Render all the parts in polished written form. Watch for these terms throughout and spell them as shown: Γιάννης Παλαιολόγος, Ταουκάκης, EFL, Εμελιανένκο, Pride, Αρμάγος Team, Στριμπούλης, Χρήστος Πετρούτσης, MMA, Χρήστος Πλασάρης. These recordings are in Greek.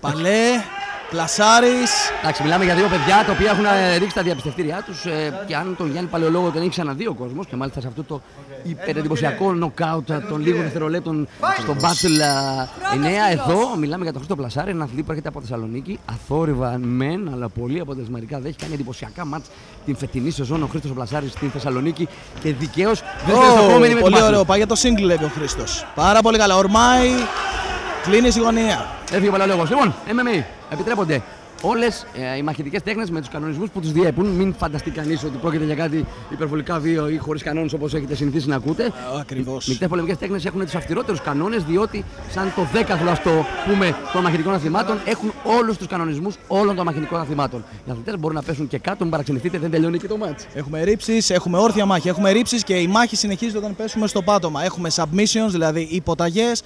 Παλέ, Πλασάρης. Εντάξει, μιλάμε για δύο παιδιά τα οποία έχουν ρίξει τα διαπιστευτήριά τους και αν τον Γιάννη Παλαιολόγο τον έχει ξαναδεί ο κόσμος και μάλιστα σε αυτό το υπερεντυπωσιακό νοκάουτα των λίγων δευτερολέπτων στο Battle 9. Εδώ μιλάμε για τον Χρήστο Πλασάρη, ένα αθλητή που έρχεται από Θεσσαλονίκη, αθόρυβα μεν, αλλά πολύ αποτελεσματικά δεν έχει κάνει εντυπωσιακά μάτς την φετινή σεζόν ο Χρήστος Πλασάρης στην Θεσσαλονίκη και δικαίως δεύτερο. Πολύ ωραίο, πάει για το single ο Χρήστος. Πάρα πολύ καλά, ορμάει. Κλείνει η γωνία. Έφυγε ο Παλαιολόγος. Λοιπόν, MMA. Επιτρέπονται όλες οι μαχητικές τέχνες με τους κανονισμούς που τους διέπουν. Μην φανταστεί κανείς ότι πρόκειται για κάτι υπερβολικά βίαιο ή χωρίς κανόνες όπως έχετε συνηθίσει να ακούτε. Ακριβώς. Οι μεικτές πολεμικές τέχνες έχουν τους αυστηρότερους κανόνες, διότι, σαν το δέκαθλο, ας το πούμε, των μαχητικών αθλημάτων, έχουν όλους τους κανονισμούς όλων των μαχητικών αθλημάτων. Οι αθλητές μπορούν να πέσουν και κάτω, μην παραξενευτείτε, δεν τελειώνει και το μάτς. Έχουμε ρήψεις, έχουμε όρθια μάχη, έχουμε ρήψεις και η μάχη συνεχίζεται όταν πέσουμε στο πάτωμα. Έχουμε submissions, δηλαδή υποταγές.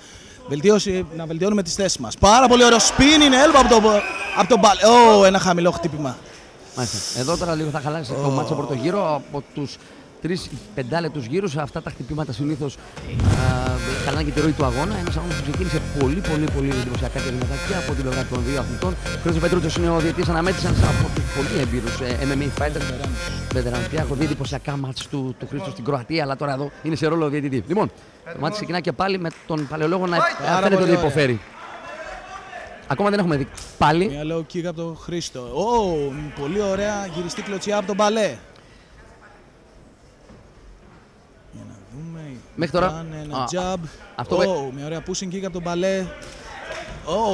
Να βελτιώνουμε τις θέσεις μας. Πάρα πολύ ωραίο spinning elbow από τον μπαλ. Ένα χαμηλό χτύπημα. Μάλιστα. Εδώ τώρα λίγο θα χαλάσει το μάτσο πρώτο γύρο. Από τους 3-5 λεπτούς γύρους αυτά τα χτυπήματα συνήθως χαλάνε και τη ροή του αγώνα. Ένας αγώνας που ξεκίνησε πολύ εντυπωσιακά και δυνατά από την πλευρά των δύο αθλητών. Χρήστος Πετρούτσης είναι ο διαιτητής, αναμέτρησαν από τους πολύ εμπειρούς MMA fighters. Veterans. Έχω δει εντυπωσιακά μάτς του Χρήστου στην Κροατία, αλλά τώρα εδώ είναι σε ρόλο διαιτητή. Λοιπόν, το μάτι ξεκινά και πάλι με τον Παλαιολόγο να φαίνεται ότι υποφέρει. Ακόμα δεν έχουμε δει πάλι. Μια low kick από τον Χρήστο. Πολύ ωραία γυριστή κλωτσιά από τον Παλέ. Για να δούμε. Μέχρι τώρα. Ένα jab. Μια ωραία pushing kick από τον Παλέ.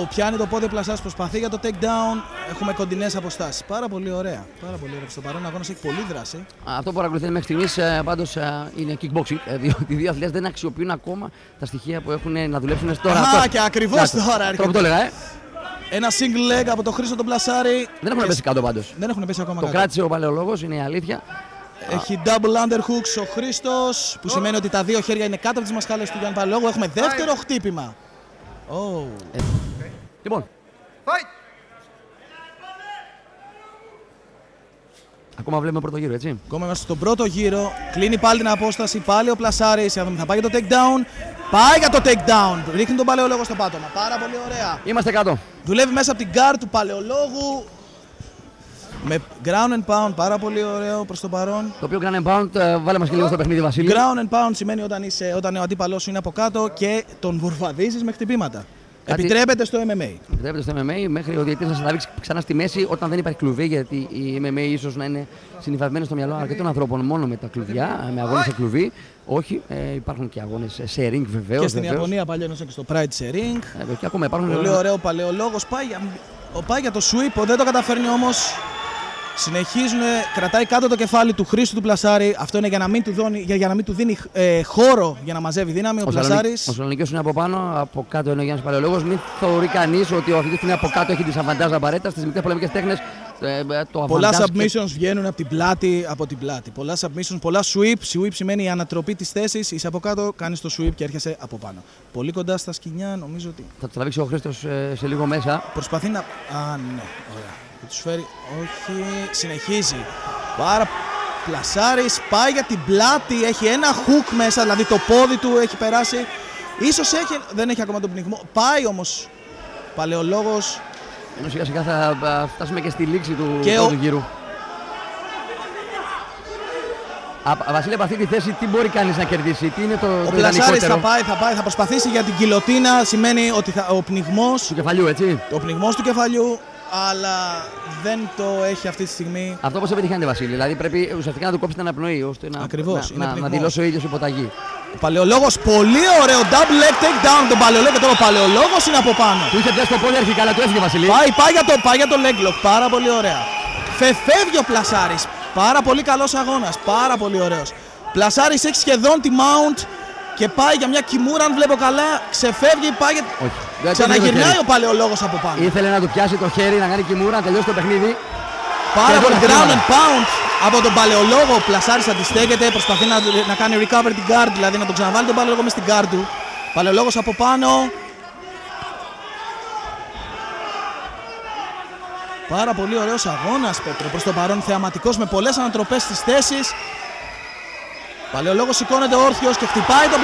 Πιάνει το πόδι Πλασάρης, προσπαθεί για το take down. Έχουμε κοντινές αποστάσεις. Πάρα πολύ ωραία. Στο παρόν αγώνας έχει πολλή δράση. Αυτό που παρακολουθείτε μέχρι στιγμής πάντως είναι kickboxing. Διότι οι δύο αθλητές δεν αξιοποιούν ακόμα τα στοιχεία που έχουν να δουλέψουν στο ραντεβού. Και ακριβώς τώρα. Τώρα που το έλεγα, ένα single leg από τον Χρήστο τον Πλασάρη. Δεν έχουν πέσει κάτω πάντως. Δεν έχουν πέσει ακόμα κάτω. Το κράτησε ο Παλαιολόγος, είναι η αλήθεια. Έχει double underhooks ο Χρήστος, που σημαίνει ότι τα δύο χέρια είναι κάτω από τις μασχάλες του Γιάννη Παλαιολόγου. Έχουμε δεύτερο χτύπημα. Λοιπόν, ακόμα βλέπουμε πρώτο γύρο, έτσι. Ακόμα είμαστε στον πρώτο γύρο. Κλείνει πάλι την απόσταση, πάλι ο Πλασάρης. Θα πάει για το take down. Πάει για το take down. Ρίχνει τον Παλαιολόγο στο πάτωμα. Πάρα πολύ ωραία. Είμαστε κάτω. Δουλεύει μέσα από την guard του Παλαιολόγου. Με ground and pound, πάρα πολύ ωραίο προς το παρόν. Το οποίο ground and pound, βάλε μας και λίγο στο παιχνίδι, Βασίλη. Ground and pound σημαίνει όταν ο αντίπαλός σου είναι από κάτω και τον βουρβαδίζεις με χτυπήματα. Επιτρέπεται στο MMA. Επιτρέπεται στο MMA μέχρι ο διαιτητής να σας τραβήξει ξανά στη μέση όταν δεν υπάρχει κλουβί, γιατί η MMA ίσως να είναι συνυφασμένη στο μυαλό αρκετών ανθρώπων μόνο με τα κλουβιά, με αγώνες σε κλουβί. Όχι, υπάρχουν και αγώνες σε ring βεβαίως. Και στην Ιαπωνία παλιώνεσαι και στο Pride σε ring. Και ακόμα υπάρχουν. Πολύ ωραίο Παλαιολόγος. Πάει για το sweep, δεν το καταφέρνει όμως. Συνεχίζουν, κρατάει κάτω το κεφάλι του Χρήστου του Πλασάρη. Αυτό είναι για να μην του δίνει χώρο για να μαζεύει δύναμη ο Πλασάρης. Ο Σαλονικιός είναι από πάνω, από κάτω είναι ο Γιάννης Παλαιολόγος. Μην θεωρεί κανείς ότι ο αθλητής που είναι από κάτω έχει disadvantage απαραίτητα. Στις μικρές πολεμικές τέχνες το πολλά submissions βγαίνουν από την πλάτη. Πολλά submissions, πολλά sweep. Sweep σημαίνει η ανατροπή της θέσης. Είσαι από κάτω, κάνεις το sweep και έρχεσαι από πάνω. Πολύ κοντά στα σκοινιά, νομίζω ότι. Θα τραβήξει ο Χρήστος σε λίγο μέσα. Προσπαθεί να. Ναι, ωραία. Τους φέρει, όχι, συνεχίζει. Πλασάρης πάει για την πλάτη, έχει ένα hook μέσα, δηλαδή το πόδι του έχει περάσει. Ίσως δεν έχει ακόμα τον πνιγμό, πάει όμως Παλαιολόγος. Ενώ σιγά σιγά θα φτάσουμε και στη λήξη του γύρου. Βασίλε, από αυτή τη θέση τι μπορεί κανείς να κερδίσει, τι είναι το ιδανικότερο. Ο Πλασάρης θα προσπαθήσει για την κιλοτίνα, σημαίνει ότι ο πνιγμός του κεφαλιού, έτσι. Ο πνιγμός του κεφαλιού. Αλλά δεν το έχει αυτή τη στιγμή. Αυτό πώς επιτυχάνεται, Βασίλη. Δηλαδή πρέπει ουσιαστικά να του κόψει την αναπνοή ώστε να δηλώσει ο ίδιος υποταγή. Ο Παλαιολόγος, πολύ ωραίο double leg take down τον Παλαιολόγο. Και τώρα ο Παλαιολόγος είναι από πάνω. Του είχε πιάσει το πόδι αρχικά, αλλά του έφυγε, Βασίλη. Πάει για το leg lock. Πάρα πολύ ωραία. Φεύγει ο Πλασάρης. Πάρα πολύ καλός αγώνας. Πάρα πολύ ωραίος. Πλασάρης έχει σχεδόν τη mount. Και πάει για μια κοιμούρα, αν βλέπω καλά, ξεφεύγει, ξαναγυρνάει ο Παλαιολόγος από πάνω. Ήθελε να του πιάσει το χέρι, να κάνει κοιμούρα, να τελειώσει το παιχνίδι. Πάρα πολύ ground and pound από τον Παλαιολόγο. Ο Πλασάρης αντιστέκεται, προσπαθεί να κάνει recover την guard, δηλαδή να τον ξαναβάλει τον Παλαιολόγο μες στην guard του. Παλαιολόγος από πάνω. Πάρα πολύ ωραίος αγώνας, Πέτρο, προς το παρόν θεαματικός με πολλές ανατροπές στις θέσεις. Παλαιολόγος σηκώνεται όρθιος και χτυπάει τον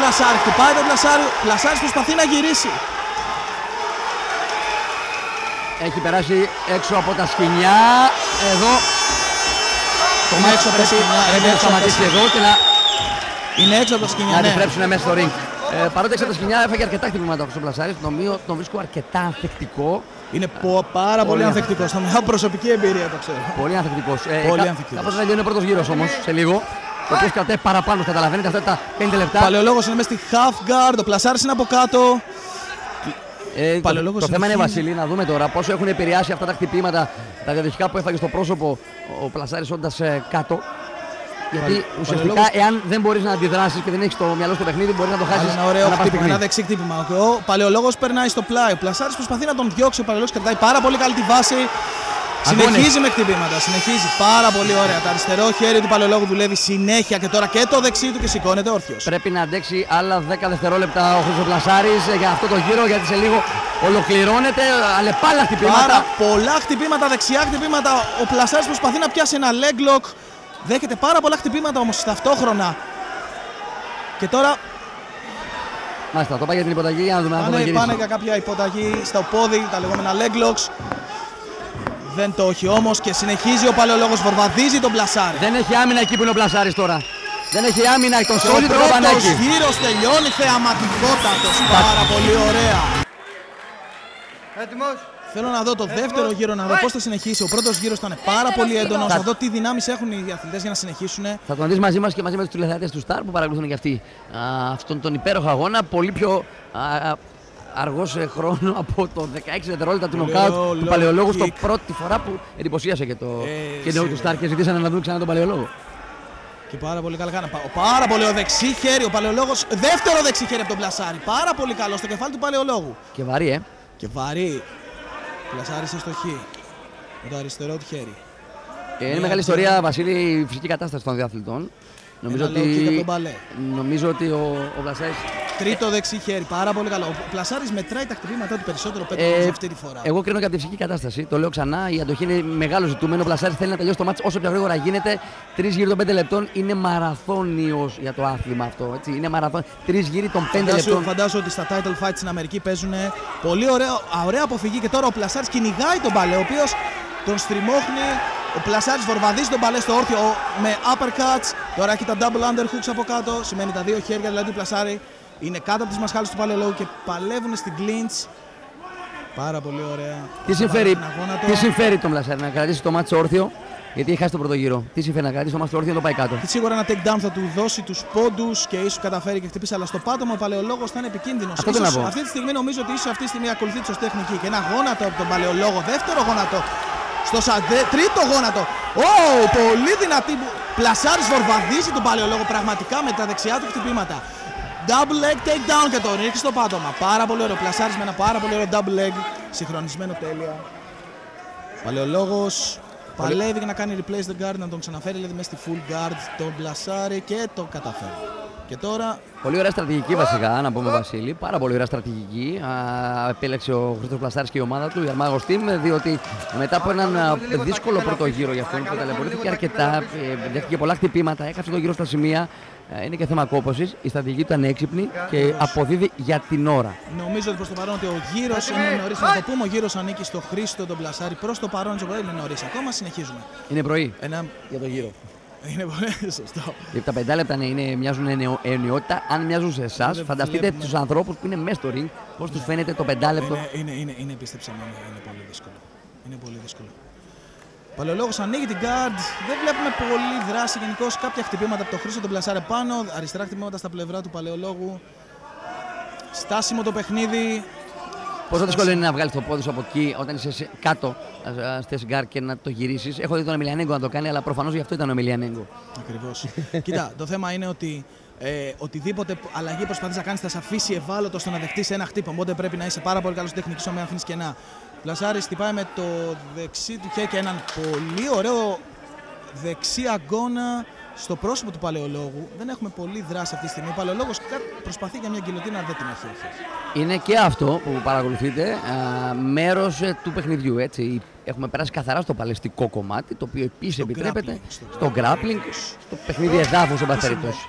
Πλασάρη. Πλασάρης προσπαθεί να γυρίσει. Έχει περάσει έξω από τα σκοινιά. Εδώ το μάξο πρέπει να σταματήσει εδώ και να... Είναι έξω από τα σκοινιά, ναι. Να αντιπρέψουν μέσα στο ring. Παρότι έξω από τα σκοινιά έφαγε αρκετά χτυπήματα ο Χρήστος Πλασάρης. Τον βρίσκω αρκετά ανθεκτικό. Είναι πάρα πολύ ανθεκτικός. Θα μιλάω προσωπική εμπειρία, το ξέρω. Πολύ ανθεκτικός. Κάπως θα γίνει ο πρώτος γύρος όμως, σε λίγο. Το οποίο κρατάει παραπάνω, καταλαβαίνετε, αυτά τα 5 λεπτά. Ο Παλαιολόγος είναι μέσα στη half guard, ο Πλασάρης είναι από κάτω. Το θέμα είναι, Βασίλη, να δούμε τώρα πόσο έχουν επηρεάσει αυτά τα χτυπήματα, τα διαδοχικά που έφαγε στο πρόσωπο ο Πλασάρης όντας κάτω. Γιατί ουσιαστικά, εάν δεν μπορείς να αντιδράσεις και δεν έχεις το μυαλό στο παιχνίδι, μπορείς να το χάσεις. Ένα ωραίο χτύπημα, ένα δεξί χτύπημα. Ο Παλαιολόγος περνάει στο πλάι. Ο Πλασάρης προσπαθεί να τον διώξει. Ο Παλαιολόγος κρατάει πάρα πολύ καλή τη βάση. Συνεχίζει με χτυπήματα, συνεχίζει πάρα πολύ ωραία. Το αριστερό χέρι του Παλαιολόγου δουλεύει συνέχεια και τώρα και το δεξί του και σηκώνεται όρθιος. Πρέπει να αντέξει άλλα 10 δευτερόλεπτα ο Χρήστος Πλασάρης για αυτό το γύρο, γιατί σε λίγο ολοκληρώνεται. Αλλεπάλληλα χτυπήματα. Πάρα πολλά χτυπήματα, δεξιά χτυπήματα. Ο Πλασάρης προσπαθεί να πιάσει ένα leg lock. Δέχεται πάρα πολλά χτυπήματα όμως ταυτόχρονα. Και τώρα. Μάλιστα, το πάει για την υποταγή. Για να δούμε αν θα πάνε για κάποια υποταγή στο πόδι, τα λεγόμενα leg locks. Δεν το έχει όμως και συνεχίζει ο Παλαιολόγος, βορβαδίζει τον Πλασάρη. Δεν έχει άμυνα εκεί που είναι ο Πλασάρης τώρα. Δεν έχει άμυνα, τον σώζει τον Κοπανάκη. Ο πρώτος γύρος τελειώνει θεαματικότατος, πάρα πολύ ωραία. Έτοιμος. Θέλω να δω το δεύτερο γύρο, να δω πώς θα συνεχίσει. Ο πρώτος γύρος ήταν πάρα πολύ έντονος. Θα δω τι δυνάμεις έχουν οι αθλητές για να συνεχίσουν. Θα τον δεις μαζί μας και μαζί με τους τηλεθεατές του Star που παρακολουθούν και αυτοί αυτόν τον υπέροχο αγώνα. Πολύ πιο αργό σε χρόνο από το 16 δευτερόλεπτα του νοκάουτ του Παλαιολόγου στο πρώτη φορά που εντυπωσίασε και το κέντρο του Σταρ και ζητήσανε να δουν ξανά τον Παλαιολόγο. Και πάρα πολύ καλά κάνα. Πάρα πολύ δεξί χέρι, ο Παλαιολόγος, δεύτερο δεξί χέρι από τον Πλασάρη. Πάρα πολύ καλό στο κεφάλι του Παλαιολόγου. Και βαρύ, Και βαρύ. Πλασάρης στο χ. Με το αριστερό του χέρι. Είναι μεγάλη ιστορία, Βασίλη, η φυσική κατάσταση των διαθλητών. Νομίζω ότι ο Πλασάρης. Τρίτο δεξί χέρι, πάρα πολύ καλό. Ο Πλασάρης μετράει τα χτυπήματά του περισσότερο, πέτυχε αυτή τη φορά. Εγώ κρίνω και από τη φυσική κατάσταση, το λέω ξανά. Η αντοχή είναι μεγάλο ζητούμενο. Ο Πλασάρης θέλει να τελειώσει το μάτς όσο πιο γρήγορα γίνεται. 3 γύρω των 5 λεπτών είναι μαραθώνιος για το άθλημα αυτό. Έτσι. Είναι μαραθώνιος. 3 γύροι των 5 λεπτών. Φαντάζομαι ότι στα title fights στην Αμερική παίζουν πολύ ωραία αποφυγή. Και τώρα ο Πλασάρης κυνηγάει τον Παλέ, ο οποίος τον στριμώχνει. Ο Πλασάρης βορβαδίζει τον Παλέ στο όρθιο με uppercuts. Τώρα έχει τα double underhooks από κάτω. Σημαίνει τα δύο χέρια δηλαδή του Πλασάρη. Είναι κάτω από τις μασχάλες του Παλαιολόγου και παλεύουν στην κλίντς. Πάρα πολύ ωραία. Τι συμφέρει τον Πλασάρη, να κρατήσει το μάτσο όρθιο, γιατί έχει χάσει τον πρώτο γύρο. Τι συμφέρει να κρατήσει το μάτσο όρθιο, να το πάει κάτω. Και σίγουρα ένα take down θα του δώσει τους πόντους και ίσως καταφέρει και χτυπήσει. Αλλά στο πάτωμα ο Παλαιολόγος θα είναι επικίνδυνος. Αυτή τη στιγμή νομίζω ότι ίσως αυτή τη στιγμή ακολουθεί τη σωστή τεχνική. Και ένα γόνατο από τον Παλαιολόγο, δεύτερο γόνατο. Στο σαντέ, τρίτο γόνατο. Πολύ δυνατή. Πλασάρης βορβαδίζει τον Παλαιολόγο πραγματικά με τα δεξιά του χτυπήματα. Double leg takedown και τον ρίχνει στο πάτωμα. Πάρα πολύ ωραίο. Πλασάρης με ένα πάρα πολύ ωραίο double leg. Συγχρονισμένο τέλεια. Παλαιολόγος παλεύει για να κάνει replace the guard, να τον ξαναφέρει δηλαδή μέσα στη full guard. Τον Πλασάρη και το καταφέρει. Και τώρα. Πολύ ωραία στρατηγική βασικά, να πούμε, Βασίλη. Πάρα πολύ ωραία στρατηγική. Επέλεξε ο Χρήστος Πλασάρης και η ομάδα του, η Αρμάγος Team, διότι μετά από έναν δύσκολο πρώτο γύρο για αυτόν που ταλαιπωρήθηκε αρκετά, δέχτηκε πολλά χτυπήματα, έχασε τον γύρο στα σημεία. Είναι και θέμα κόπωσης. Η στρατηγική ήταν έξυπνη και αποδίδει για την ώρα. Νομίζω ότι προς το παρόν ότι ο γύρος είναι νωρίς. Να το πούμε, ο γύρος ανήκει στο Χρήστο τον Πλασάρη. Προς το παρόν είναι νωρίς. Ακόμα συνεχίζουμε. Είναι πρωί για το γύρο. Είναι πολύ σωστό. Τα 5 λεπτά μοιάζουν αιωνιότητα. Αν μοιάζουν σε εσάς, φανταστείτε τους ανθρώπους που είναι μέσα στο ring, πώς τους φαίνεται το 5 λεπτό. Είναι επίστεψαμε, είναι πολύ δύσκολο. Είναι πολύ δύσκολο. Ο Παλαιολόγος ανοίγει την guard. Δεν βλέπουμε πολύ δράση γενικώς. Κάποια χτυπήματα από το Χρήστο τον Πλασάρη πάνω. Αριστερά χτυπήματα στα πλευρά του Παλαιολόγου. Στάσιμο το παιχνίδι. Πόσο δύσκολο είναι να βγάλεις το πόδι σου από εκεί όταν είσαι κάτω στη γκάρ και να το γυρίσεις. Έχω δει τον Εμελιανένκο να το κάνει, αλλά προφανώς γι' αυτό ήταν ο Εμελιανένκο. Ακριβώς. Κοίτα, το θέμα είναι ότι οτιδήποτε αλλαγή προσπαθείς να κάνεις θα σε αφήσει ευάλωτο στο να δεχτείς ένα χτύπο. Οπότε πρέπει να είσαι πάρα πολύ καλός στην τεχνική σου, να μην αφήνεις κενά. Πλασάρης χτυπάει με το δεξί του χέρι και έναν πολύ ωραίο δεξί αγκώνα στο πρόσωπο του Παλαιολόγου. Δεν έχουμε πολλή δράση αυτή τη στιγμή. Ο Παλαιολόγος προσπαθεί για μια γκυλωτίνα, δεν την έχει. Είναι και αυτό που παρακολουθείτε μέρος του παιχνιδιού. Έτσι. Έχουμε περάσει καθαρά στο παλαιστικό κομμάτι, το οποίο επίσης επιτρέπεται στο grappling, στο παιχνίδι εδάφους, εν πάση περιπτώσει.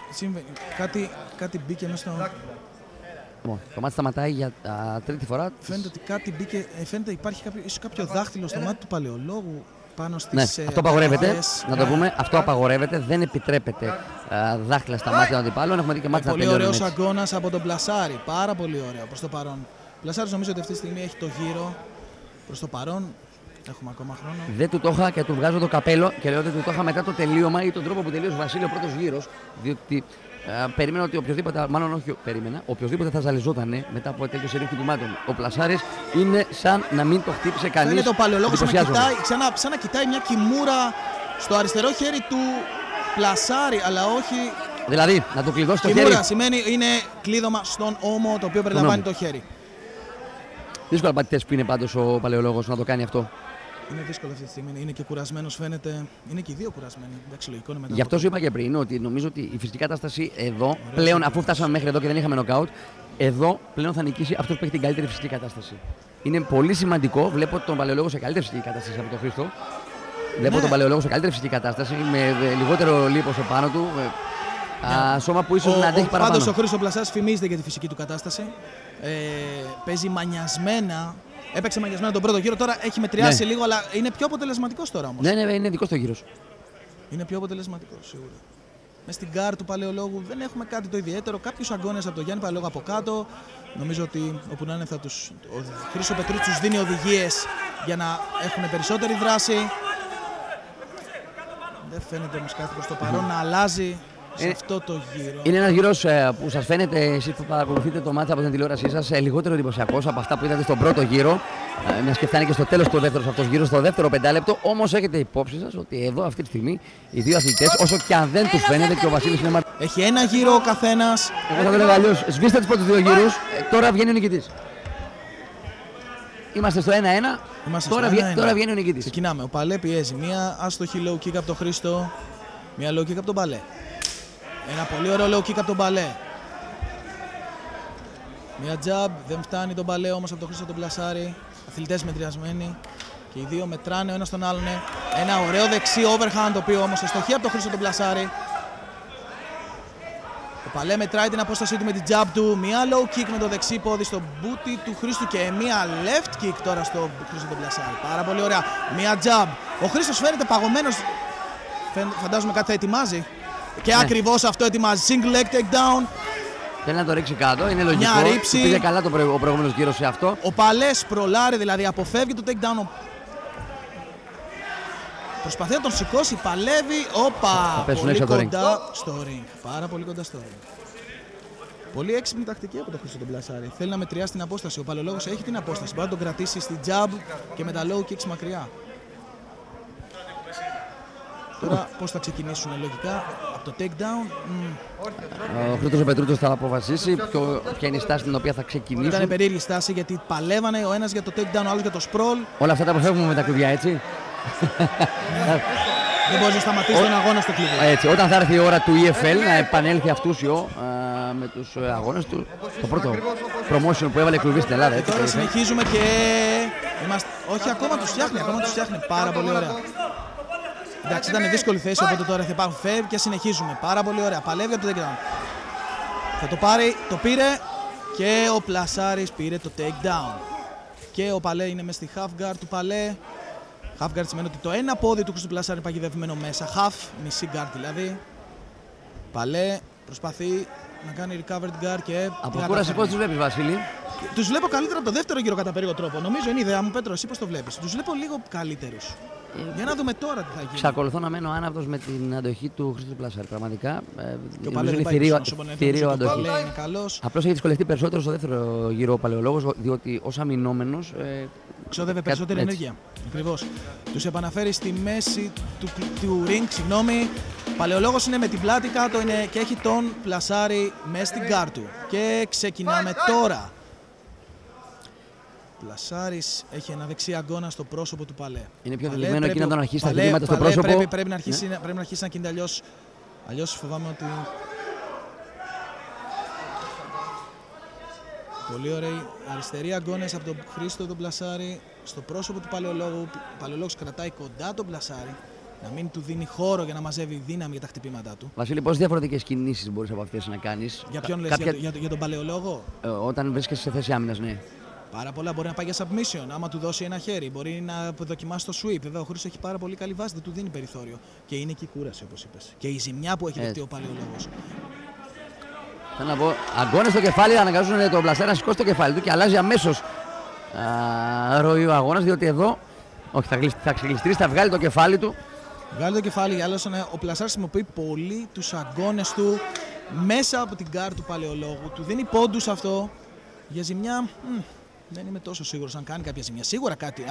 Κάτι μπήκε μέσα στο. Το μάτι σταματάει για τρίτη φορά. Φαίνεται ότι κάτι μπήκε, φαίνεται υπάρχει ίσως κάποιο δάχτυλο στο μάτι του Παλαιολόγου. Πάνω στις, ναι, αυτό απαγορεύεται, να το πούμε, αυτό απαγορεύεται, δεν επιτρέπεται δάχτυλα στα μάτια των αντιπάλων. Έχουμε δει και μάτια πολύ ωραίος αγώνας από τον Πλασάρη, πάρα πολύ ωραίο προς το παρόν. Πλασάρης νομίζω ότι αυτή τη στιγμή έχει το γύρο προς το παρόν. Έχουμε ακόμα χρόνο. Δεν του το είχα και του βγάζω το καπέλο και λέω ότι του το είχα μετά το τελείωμα ή τον τρόπο που τελείωσε ο Βασίλειο πρώτος γύρος. Διότι περίμενα ότι οποιοδήποτε, μάλλον όχι περίμενα, οποιοδήποτε θα ζαλιζόταν μετά από τέτοιο σερί χτυπημάτων. Ο Πλασάρης είναι σαν να μην το χτύπησε κανείς. Είναι το Παλαιολόγο σαν να κοιτάει μια κιμούρα στο αριστερό χέρι του Πλασάρη, αλλά όχι. Δηλαδή να το κλειδώσει το χέρι. Κιμούρα σημαίνει είναι κλείδωμα στον ώμο το οποίο περιλαμβάνει το χέρι. Δύσκολα πατητές που είναι πάντως ο Παλαιολόγος να το κάνει αυτό. Είναι δύσκολο αυτή τη στιγμή. Είναι και κουρασμένος, φαίνεται. Είναι και οι δύο κουρασμένοι. Εντάξει, λογικό είναι μετά. Γι' αυτό σου είπα και πριν ότι νομίζω ότι η φυσική κατάσταση εδώ, ωραία, πλέον, αφού φτάσαμε μέχρι εδώ και δεν είχαμε νοκάουτ, εδώ πλέον θα νικήσει αυτός που έχει την καλύτερη φυσική κατάσταση. Είναι πολύ σημαντικό. Βλέπω τον Παλαιολόγο σε καλύτερη φυσική κατάσταση από τον Χρήστο. Ναι. Βλέπω τον Παλαιολόγο σε καλύτερη φυσική κατάσταση, με λιγότερο λίπος επάνω του. Ναι. Σώμα που ίσως να αντέχει παραπάνω. Πάντως ο Χρήστος Πλασάρης φημίζεται για τη φυσική του κατάσταση. Παίζει μανιασμένα. Έπαιξε μαγιασμένο τον πρώτο γύρο, τώρα έχει μετριάσει λίγο, αλλά είναι πιο αποτελεσματικός τώρα όμως. Ναι, είναι δικός το γύρος. Είναι πιο αποτελεσματικός, σίγουρα. Μες στην γκάρ του Παλαιολόγου δεν έχουμε κάτι το ιδιαίτερο. Κάποιους αγώνες από τον Γιάννη Παλαιολόγο από κάτω. Νομίζω ότι όπου να είναι θα τους. Ο Χρήστος Πετρούτσης τους δίνει οδηγίες για να έχουν περισσότερη δράση. Δεν φαίνεται όμως κάτι προς το παρόν να αλλάζει. Σε αυτό το γύρο. Είναι ένας γύρος που σας φαίνεται, εσείς που παρακολουθείτε το μάτσα από την τηλεόρασή σας, λιγότερο εντυπωσιακός από αυτά που είδατε στον πρώτο γύρο. Μια και φτάνει και στο τέλος του δεύτερου αυτός γύρου, στο δεύτερο πεντάλεπτο. Όμως έχετε υπόψη σας ότι εδώ αυτή τη στιγμή οι δύο αθλητές, όσο και αν δεν τους φαίνεται, και ο Βασίλης είναι μαρτύρας. Έχει ένα γύρο ο καθένας. Εγώ θα το λέω αλλιώς. Σβήστε τους πρώτους δύο γύρους. Τώρα βγαίνει ο νικητής. Είμαστε στο 1-1. Τώρα βγαίνει ο νικητής. Ξεκινάμε. Ο Παλέ πιέζει. Μια άστοχη low kick από τον Χρήστο. Μια low kick από τον Παλέ. Ένα πολύ ωραίο low kick από τον Παλέ. Μια jab, δεν φτάνει τον Παλέ όμως από τον Χρήστο τον Πλασάρη. Αθλητές μετριασμένοι και οι δύο μετράνε ο ένας τον άλλον. Ένα ωραίο δεξί overhand το οποίο όμως εστοχεί από τον Χρήστο τον Πλασάρη. Ο Παλέ μετράει την απόστασή του με την jab του. Μια low kick με το δεξί πόδι στο booty του Χρήστου και μια left kick τώρα στο Χρήστο τον Πλασάρη. Πάρα πολύ ωραία. Μια jab. Ο Χρήστος φαίνεται παγωμένος. Φαντάζομαι κάτι θα ετοιμάζει. Και ακριβώς αυτό ετοιμάζει. Single leg takedown. Θέλει να το ρίξει κάτω, είναι λογικό. Μια ρήψη. Πήγε καλά το ο προηγούμενος γύρος σε αυτό. Ο Παλές προλάρει, δηλαδή αποφεύγει το takedown. Προσπαθεί να τον σηκώσει, παλεύει. Όπα! Πολύ κοντά στο ring. Πάρα πολύ κοντά στο ring. Πολύ έξυπνη τακτική από τον Χρήστο τον Πλασάρη. Θέλει να μετριάσει την απόσταση. Ο Παλαιολόγος έχει την απόσταση. Μπορεί να τον κρατήσει στη jab και με τα low kicks μακριά. Τώρα πώς θα ξεκινήσουν λογικά από το takedown. Ο Χρήστος Πετρούτσης θα αποφασίσει ποια είναι η στάση την οποία θα ξεκινήσουν. Ήταν περίεργη στάση γιατί παλεύανε ο ένας για το takedown, ο άλλος για το sprawl. Όλα αυτά τα αποφεύγουμε με τα κλειδιά, έτσι. Δεν μπορεί να σταματήσει τον αγώνα στο κλειδί. Έτσι, όταν θα έρθει η ώρα του EFL να επανέλθει αυτούσιο με τους αγώνες του. Το πρώτο promotion που έβαλε κλειδί στην Ελλάδα. Τώρα συνεχίζουμε και είμαστε. Όχι, ακόμα τους φτιάχνει, πάρα πολύ ωραία. Εντάξει, ήταν δύσκολη θέση, οπότε τώρα θα υπάρχουν φεύγει και συνεχίζουμε. Πάρα πολύ ωραία. Παλεύει για το takedown. Θα το πάρει, το πήρε και ο Πλασάρης πήρε το takedown. Και ο Παλέ είναι μέσα στη half guard του Παλέ. Half guard σημαίνει ότι το ένα πόδι του Χρήστου Πλασάρη είναι παγιδευμένο μέσα. Half, μισή guard δηλαδή. Παλέ προσπαθεί να κάνει recovered guard και. Από κούραση πώς τους βλέπεις, Βασίλη? Τους βλέπω καλύτερα από το δεύτερο γύρο κατά περίεργο τρόπο. Νομίζω είναι η ιδέα μου, Πέτρο, εσύ πώς το βλέπεις? Τους βλέπω λίγο καλύτερους. Για να δούμε τώρα τι θα γίνει. Ξακολουθώ να μένω άναυτος με την αντοχή του Χρήστου Πλασάρη. Πραγματικά. Και ο Παλαιολόγος είναι θηρίο αντοχή. Απλώς έχει δυσκολευτεί περισσότερο στο δεύτερο γύρο ο Παλαιολόγος, διότι ως αμυνόμενος. Ξόδευε περισσότερη ενέργεια. Ακριβώς. Τους επαναφέρει στη μέση του ring, συγγνώμη. Ο Παλαιολόγος είναι με την πλάτη κάτω και έχει τον Πλασάρη μέσα στην γκάρ του. Και ξεκινάμε τώρα. Ο Πλασάρης έχει ένα δεξί αγκώνα στο πρόσωπο του Παλέ. Είναι πιο δεδομένο εκεί να τον αρχίσει τα κινήματα στο πρόσωπο. Πρέπει να αρχίσει, πρέπει να αρχίσει να κινείται αλλιώς. Αλλιώς φοβάμαι ότι. Πολύ ωραίοι αριστεροί αγκώνες από τον Χρήστο τον Πλασάρη στο πρόσωπο του Παλαιολόγου. Ο Παλαιολόγος κρατάει κοντά τον Πλασάρη. να μην του δίνει χώρο για να μαζεύει δύναμη για τα χτυπήματά του. Βασίλη, πόσες διαφορετικές κινήσεις μπορείς από αυτές να κάνεις? Για ποιον λες, για τον Παλαιολόγο? Όταν βρίσκεσαι σε θέση άμυνας, ναι. Πάρα πολλά. Μπορεί να πάει για submission, άμα του δώσει ένα χέρι. Μπορεί να δοκιμάσει το sweep. Βέβαια, ο Χρήστος έχει πάρα πολύ καλή βάση, δεν του δίνει περιθώριο. Και είναι και η κούραση, όπως είπες. Και η ζημιά που έχει δεχτεί ο Παλαιολόγος. Θέλω να πω, αγώνες στο κεφάλι, αναγκάζουν τον Πλασάρη να σηκώσει το κεφάλι του και αλλάζει αμέσως ροή ο αγώνας, διότι εδώ όχι, θα ξεγλιστρήσει, θα βγάλει το κεφάλι του. Βγάλει το κεφάλι, για άλλος, ο Πλασάρης χρησιμοποιεί πολύ τους αγώνες του μέσα από την κάρ του Παλαιολόγου. Του δίνει πόντους αυτό. Για ζημιά, δεν είμαι τόσο σίγουρος αν κάνει κάποια ζημιά. Σίγουρα κάτι.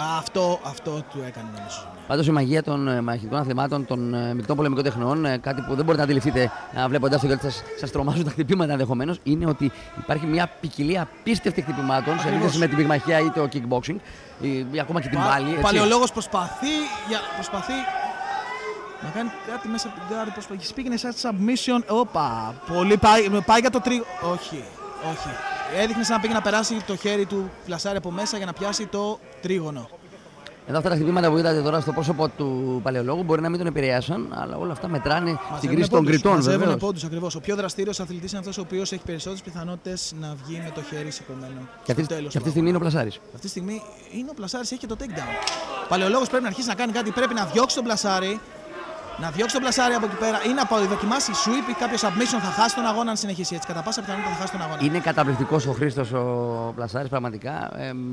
Αυτό του έκανε νομίζω. Πάντως η μαγεία των μαχητικών αθλημάτων, των μεικτών πολεμικών τεχνών, κάτι που δεν μπορείτε να αντιληφθείτε βλέποντας το γιατί σας τρομάζουν τα χτυπήματα ενδεχομένως, είναι ότι υπάρχει μια ποικιλία απίστευτη χτυπημάτων σε αντίθεση με την πυγμαχία ή το kickboxing ή ακόμα και την πάλι. Ο Παλαιολόγος προσπαθεί να κάνει κάτι μέσα από την guard. Προσπαθεί. Πήγαινε σαν submission. Όπα. Πολύ πάει για το τρίγωνο. Όχι. Όχι. Έδειχνε σαν να πήγε να περάσει το χέρι του Πλασάρη από μέσα για να πιάσει το τρίγωνο. Εδώ αυτά τα χτυπήματα που είδατε τώρα στο πρόσωπο του Παλαιολόγου μπορεί να μην τον επηρεάσαν, αλλά όλα αυτά μετράνε στην κρίση των κριτών. Μαζεύουν πόντους ακριβώς. Ο πιο δραστήριος αθλητής είναι αυτός ο οποίος έχει περισσότερες πιθανότητες να βγει με το χέρι σηκωμένο. Και αυτή τη στιγμή είναι ο Πλασάρης. Αυτή τη στιγμή είναι ο Πλασάρης, έχει και το takedown. Ο Παλαιολόγος πρέπει να αρχίσει να κάνει κάτι, πρέπει να διώξει τον Πλασάρη. Να διώξει τον Πλασάρη από εκεί πέρα ή να δοκιμάσει sweep ή κάποιο submission, θα χάσει τον αγώνα αν συνεχίσει έτσι. Κατά πάσα πιθανότητα θα χάσει τον αγώνα. Είναι καταπληκτικός ο Χρήστος ο Πλασάρης, πραγματικά.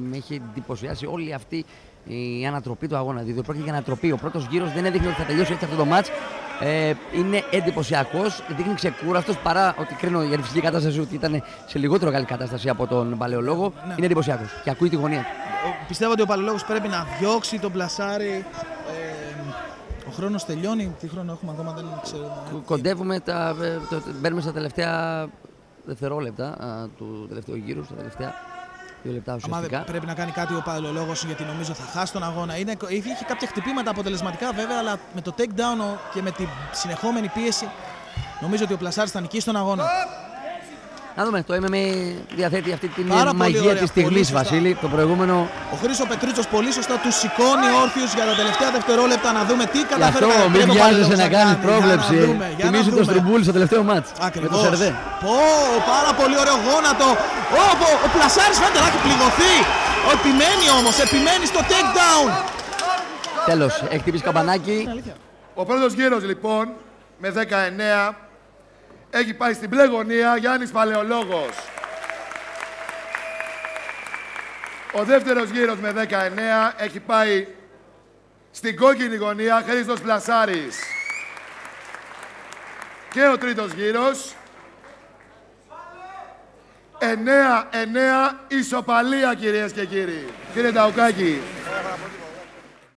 Με έχει εντυπωσιάσει όλη αυτή η ανατροπή του αγώνα. Διότι πρόκειται για ανατροπή. Ο πρώτος γύρος δεν έδειχνε ότι θα τελειώσει έτσι αυτό το match. Είναι εντυπωσιακός, δείχνει ξεκούραστος παρά ότι κρίνω για τη φυσική κατάσταση ότι ήταν σε λιγότερο καλή κατάσταση από τον Παλαιολόγο. Ναι. Είναι εντυπωσιακός και ακούει τη γωνία. Πιστεύω ότι ο Παλαιολόγος πρέπει να διώξει τον Πλασάρη. Ο χρόνος τελειώνει, τι χρόνο έχουμε ακόμα, δεν ξέρω. Κοντεύουμε, μπαίνουμε στα τελευταία δευτερόλεπτα του τελευταίου γύρου, στα τελευταία 2 λεπτά ουσιαστικά. Άμα πρέπει να κάνει κάτι ο Παλαιολόγος, γιατί νομίζω θα χάσει τον αγώνα. Είχε κάποια χτυπήματα αποτελεσματικά βέβαια, αλλά με το takedown και με τη συνεχόμενη πίεση, νομίζω ότι ο Πλασάρης θα νικήσει τον αγώνα. Να δούμε, το MMA διαθέτει αυτή την μαγεία της στιγμής, Βασίλη. Το προηγούμενο. Ο Χρήστος Πετρούτσης πολύ σωστά του σηκώνει όρθιους για τα τελευταία δευτερόλεπτα να δούμε τι καταφέρει. Αυτό μην βιάζεσαι να κάνει πρόβλεψη. Θυμίζει το Στριμπούλη στο τελευταίο μάτς. Ακριβώς. Πάρα πολύ ωραίο γόνατο. Ο Πλασάρης φαίνεται να έχει πληγωθεί. Επιμένει όμως, επιμένει στο takedown. Τέλος, έχει χτυπήσει καμπανάκι. Ο πρώτος γύρος λοιπόν με 19. Έχει πάει στην μπλε γωνία Γιάννης Παλαιολόγος. Ο δεύτερος γύρος με 19 έχει πάει στην κόκκινη γωνία Χρήστος Πλασάρης. Και ο τρίτος γύρος. 9-9 ισοπαλία κυρίες και κύριοι. Κύριε Ταουκάκη.